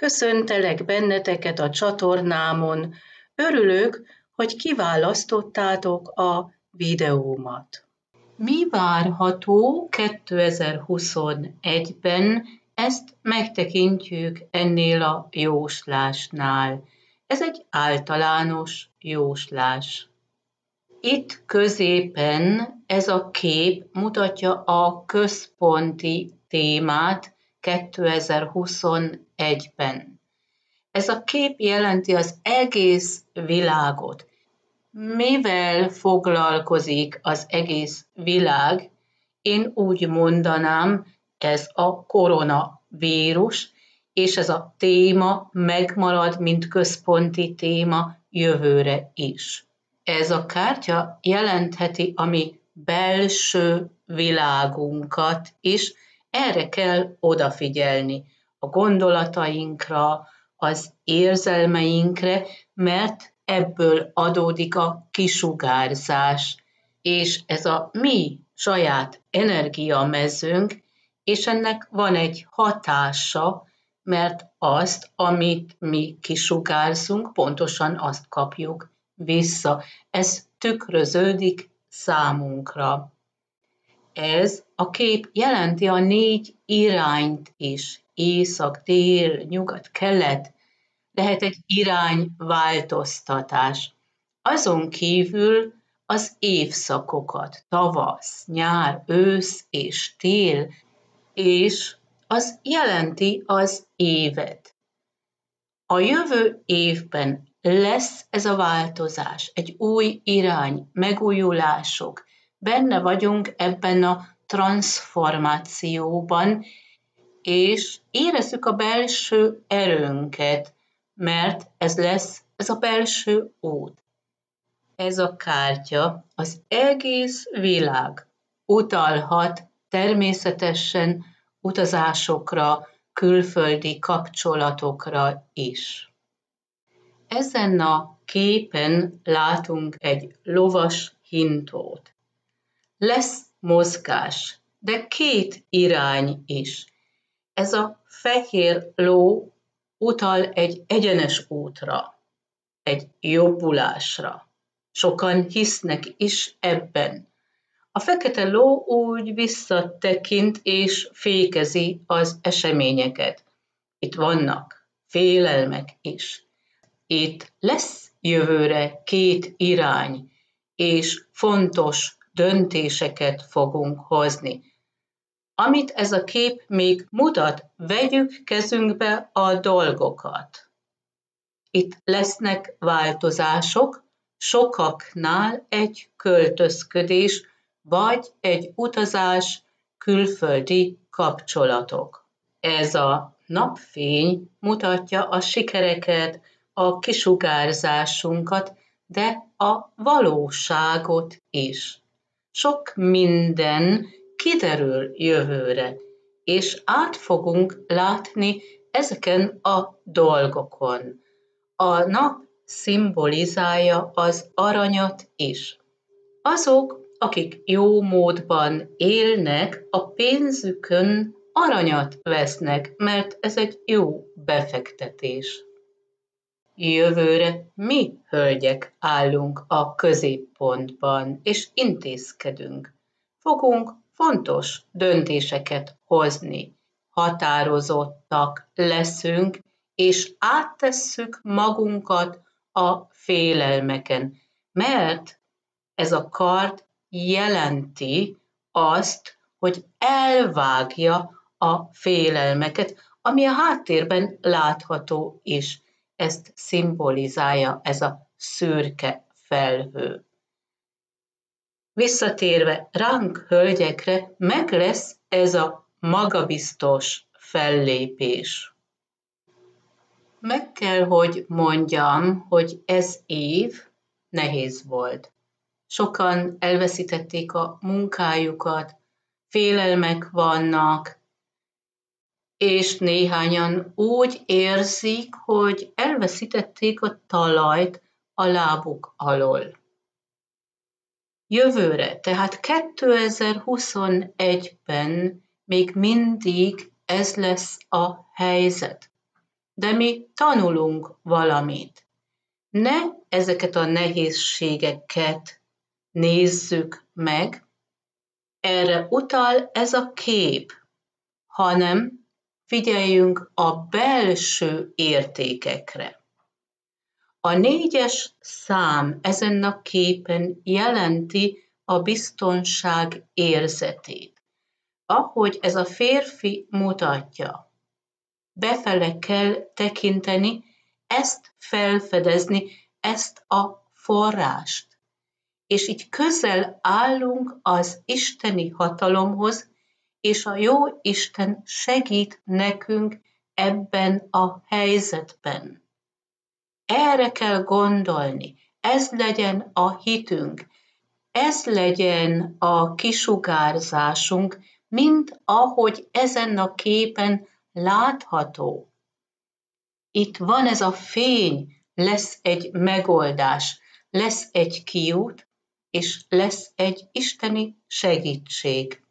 Köszöntelek benneteket a csatornámon. Örülök, hogy kiválasztottátok a videómat. Mi várható 2021-ben? Ezt megtekintjük ennél a jóslásnál. Ez egy általános jóslás. Itt középen ez a kép mutatja a központi témát 2021-ben. Ez a kép jelenti az egész világot. Mivel foglalkozik az egész világ? Én úgy mondanám, ez a koronavírus, és ez a téma megmarad, mint központi téma jövőre is. Ez a kártya jelentheti a mi belső világunkat is, erre kell odafigyelni, a gondolatainkra, az érzelmeinkre, mert ebből adódik a kisugárzás, és ez a mi saját energiamezőnk, és ennek van egy hatása, mert azt, amit mi kisugárzunk, pontosan azt kapjuk vissza. Ez tükröződik számunkra. Ez a kép jelenti a 4 irányt is. Észak, dél, nyugat, kelet. Lehet egy irányváltoztatás. Azon kívül az évszakokat, tavasz, nyár, ősz és tél, és az jelenti az évet. A jövő évben lesz ez a változás, egy új irány, megújulások. Benne vagyunk ebben a transformációban, és érezzük a belső erőnket, mert ez lesz ez a belső út. Ez a kártya az egész világ utalhat természetesen utazásokra, külföldi kapcsolatokra is. Ezen a képen látunk egy lovas hintót. Lesz mozgás, de 2 irány is. Ez a fehér ló utal egy egyenes útra, egy jobbulásra. Sokan hisznek is ebben. A fekete ló úgy visszatekint és fékezi az eseményeket. Itt vannak félelmek is. Itt lesz jövőre 2 irány, és fontos döntéseket fogunk hozni. Amit ez a kép még mutat, vegyük kezünkbe a dolgokat. Itt lesznek változások, sokaknál egy költözködés, vagy egy utazás, külföldi kapcsolatok. Ez a napfény mutatja a sikereket, a kisugárzásunkat, de a valóságot is. Sok minden kiderül jövőre, és át fogunk látni ezeken a dolgokon. A nap szimbolizálja az aranyat is. Azok, akik jó módban élnek, a pénzükön aranyat vesznek, mert ez egy jó befektetés. Jövőre mi, hölgyek, állunk a középpontban, és intézkedünk. Fogunk fontos döntéseket hozni. Határozottak leszünk, és áttesszük magunkat a félelmeken, mert ez a kard jelenti azt, hogy elvágja a félelmeket, ami a háttérben látható is. Ezt szimbolizálja ez a szürke felhő. Visszatérve ránk, hölgyekre, meg lesz ez a magabiztos fellépés. Meg kell, hogy mondjam, hogy ez év nehéz volt. Sokan elveszítették a munkájukat, félelmek vannak, és néhányan úgy érzik, hogy elveszítették a talajt a lábuk alól. Jövőre, tehát 2021-ben még mindig ez lesz a helyzet. de mi tanulunk valamit. Ne ezeket a nehézségeket nézzük meg, erre utal ez a kép, hanem figyeljünk a belső értékekre. A 4-es szám ezen a képen jelenti a biztonság érzetét, ahogy ez a férfi mutatja. Befele kell tekinteni, ezt felfedezni, ezt a forrást. És így közel állunk az isteni hatalomhoz, és a jó Isten segít nekünk ebben a helyzetben. Erre kell gondolni, ez legyen a hitünk, ez legyen a kisugárzásunk, mint ahogy ezen a képen látható. Itt van ez a fény, lesz egy megoldás, lesz egy kiút, és lesz egy isteni segítség.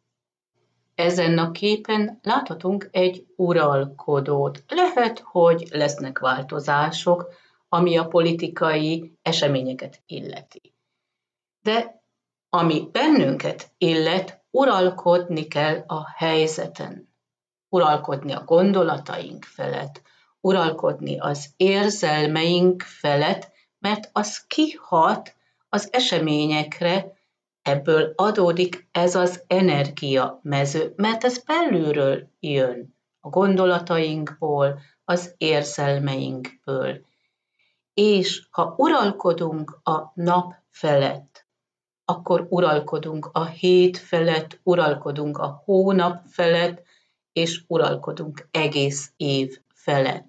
Ezen a képen láthatunk egy uralkodót. Lehet, hogy lesznek változások, ami a politikai eseményeket illeti. De ami bennünket illet, uralkodni kell a helyzeten. Uralkodni a gondolataink felett, uralkodni az érzelmeink felett, mert az kihat az eseményekre, ebből adódik ez az energiamező, mert ez belülről jön, a gondolatainkból, az érzelmeinkből. És ha uralkodunk a nap felett, akkor uralkodunk a hét felett, uralkodunk a hónap felett, és uralkodunk egész év felett.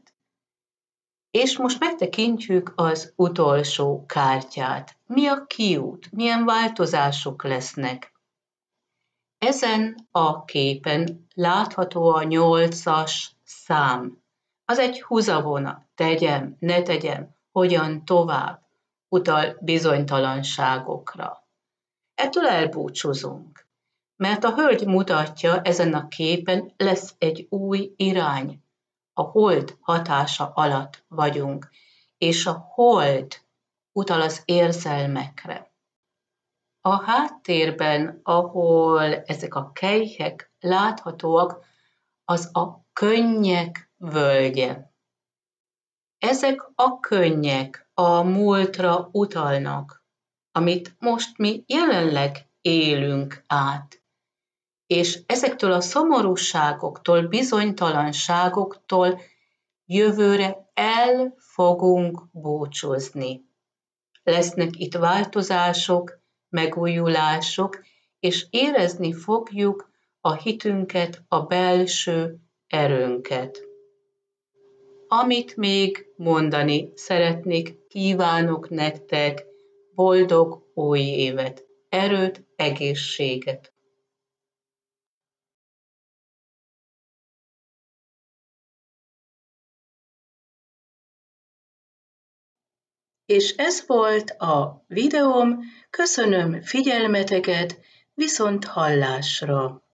És most megtekintjük az utolsó kártyát. Mi a kiút? Milyen változások lesznek? Ezen a képen látható a 8-as szám. Az egy húzavona. Tegyem, ne tegyem, hogyan tovább? Utal bizonytalanságokra. Ettől elbúcsúzunk, mert a hölgy mutatja, ezen a képen lesz egy új irány. A hold hatása alatt vagyunk, és a hold utal az érzelmekre. A háttérben, ahol ezek a kelyhek láthatóak, az a könnyek völgye. Ezek a könnyek a múltra utalnak, amit most mi jelenleg élünk át. És ezektől a szomorúságoktól, bizonytalanságoktól jövőre el fogunk búcsúzni. Lesznek itt változások, megújulások, és érezni fogjuk a hitünket, a belső erőnket. Amit még mondani szeretnék, kívánok nektek boldog új évet, erőt, egészséget! És ez volt a videóm, köszönöm figyelmeteket, viszont hallásra!